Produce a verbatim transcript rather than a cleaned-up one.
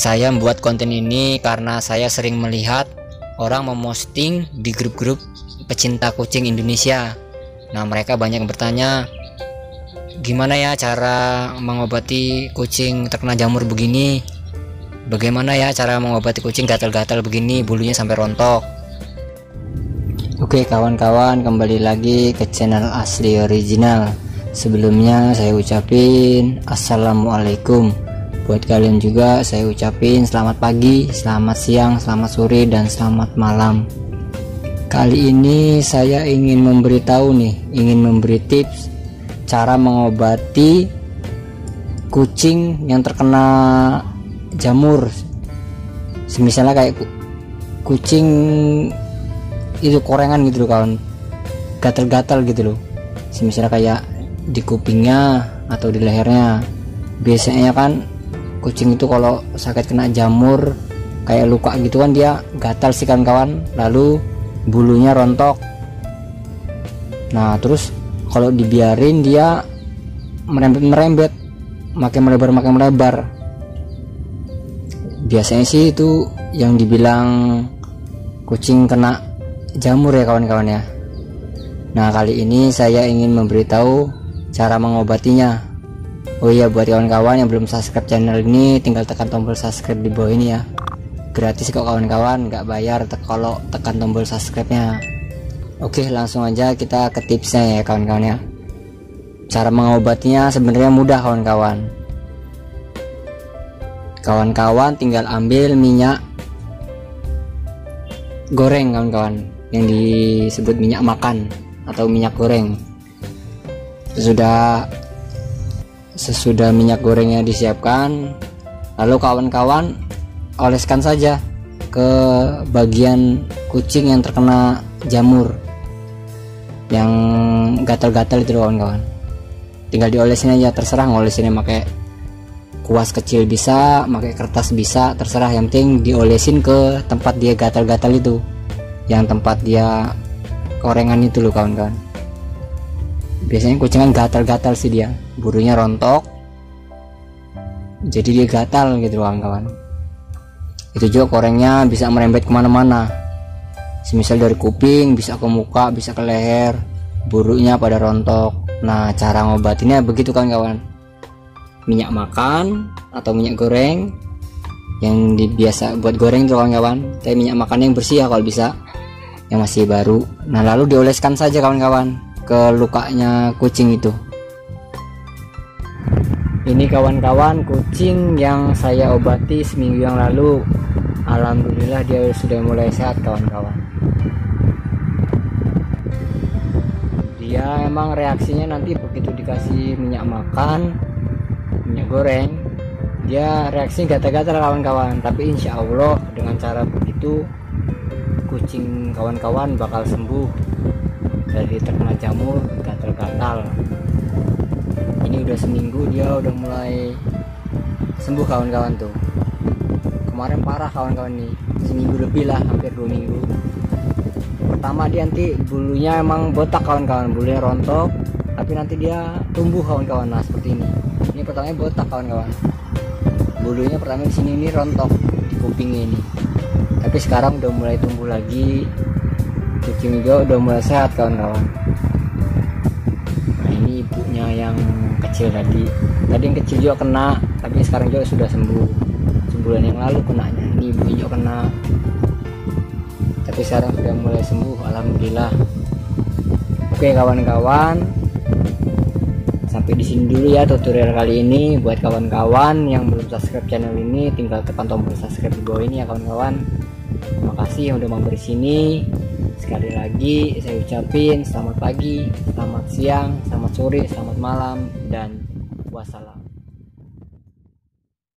Saya membuat konten ini karena saya sering melihat orang memposting di grup-grup pecinta kucing Indonesia. Nah, mereka banyak bertanya, gimana ya cara mengobati kucing terkena jamur begini? Bagaimana ya cara mengobati kucing gatal-gatal begini, bulunya sampai rontok? Oke kawan-kawan, kembali lagi ke channel Asli Original. Sebelumnya saya ucapin Assalamualaikum. Buat kalian juga saya ucapin selamat pagi, selamat siang, selamat sore, dan selamat malam. Kali ini saya ingin memberitahu nih, ingin memberi tips cara mengobati kucing yang terkena jamur. Misalnya kayak kucing itu korengan gitu loh kawan, gatal-gatal gitu loh. Misalnya kayak di kupingnya atau di lehernya. Biasanya kan kucing itu kalau sakit kena jamur kayak luka gitu kan, dia gatal sih kan kawan, lalu bulunya rontok. Nah terus kalau dibiarin dia merembet-merembet, makin melebar makin melebar. Biasanya sih itu yang dibilang kucing kena jamur ya kawan-kawan ya. Nah kali ini saya ingin memberitahu cara mengobatinya. Oh iya, buat kawan-kawan yang belum subscribe channel ini, tinggal tekan tombol subscribe di bawah ini ya. Gratis kok kawan-kawan, nggak bayar kalau tekan tombol subscribe-nya. Oke, langsung aja kita ke tipsnya ya kawan-kawan ya. Cara mengobatinya sebenarnya mudah kawan-kawan. Kawan-kawan tinggal ambil minyak goreng kawan-kawan, yang disebut minyak makan atau minyak goreng. Sudah Sesudah minyak gorengnya disiapkan, lalu kawan-kawan oleskan saja ke bagian kucing yang terkena jamur, yang gatal-gatal itu kawan-kawan. Tinggal diolesin aja, terserah ngolesinnya pakai kuas kecil bisa, pakai kertas bisa, terserah, yang penting diolesin ke tempat dia gatal-gatal itu, yang tempat dia korengan itu loh kawan-kawan. Biasanya kucing kan gatal-gatal sih dia, burunya rontok, jadi dia gatal gitu kawan-kawan. Itu juga korengnya bisa merembet kemana-mana, semisal dari kuping bisa ke muka, bisa ke leher, burunya pada rontok. Nah cara ngobatinnya begitu kawan-kawan, minyak makan atau minyak goreng yang biasa buat goreng tuh kawan-kawan, tapi minyak makan yang bersih ya kalau bisa, yang masih baru. Nah lalu dioleskan saja kawan-kawan ke lukanya kucing itu. Ini kawan-kawan kucing yang saya obati seminggu yang lalu, alhamdulillah dia sudah mulai sehat kawan-kawan. Dia emang reaksinya nanti begitu dikasih minyak makan, minyak goreng, dia reaksinya gatal-gatal kawan-kawan. Tapi insya Allah dengan cara begitu kucing kawan-kawan bakal sembuh dari terkena jamur gatal-gatal. Ini udah seminggu dia udah mulai sembuh kawan-kawan tuh. Kemarin parah kawan-kawan nih, seminggu lebih lah, hampir dua minggu. Pertama dia nanti bulunya emang botak kawan-kawan, bulunya rontok, tapi nanti dia tumbuh kawan-kawan. Nah seperti ini. Ini pertamanya botak kawan-kawan. Bulunya pertama di sini ini rontok, di kupingnya ini. Tapi sekarang udah mulai tumbuh lagi. Kucing juga udah mulai sehat kawan-kawan. Nah ini ibunya yang kecil tadi, tadi yang kecil juga kena, tapi sekarang juga sudah sembuh. Sebulan yang lalu kenanya, ini ibunya juga kena, tapi sekarang sudah mulai sembuh, alhamdulillah. Oke kawan-kawan, sampai di sini dulu ya tutorial kali ini. Buat kawan-kawan yang belum subscribe channel ini, tinggal tekan tombol subscribe di bawah ini ya kawan-kawan. Terima kasih yang udah mampir sini. Sekali lagi saya ucapin selamat pagi, selamat siang, selamat sore, selamat malam, dan wassalam.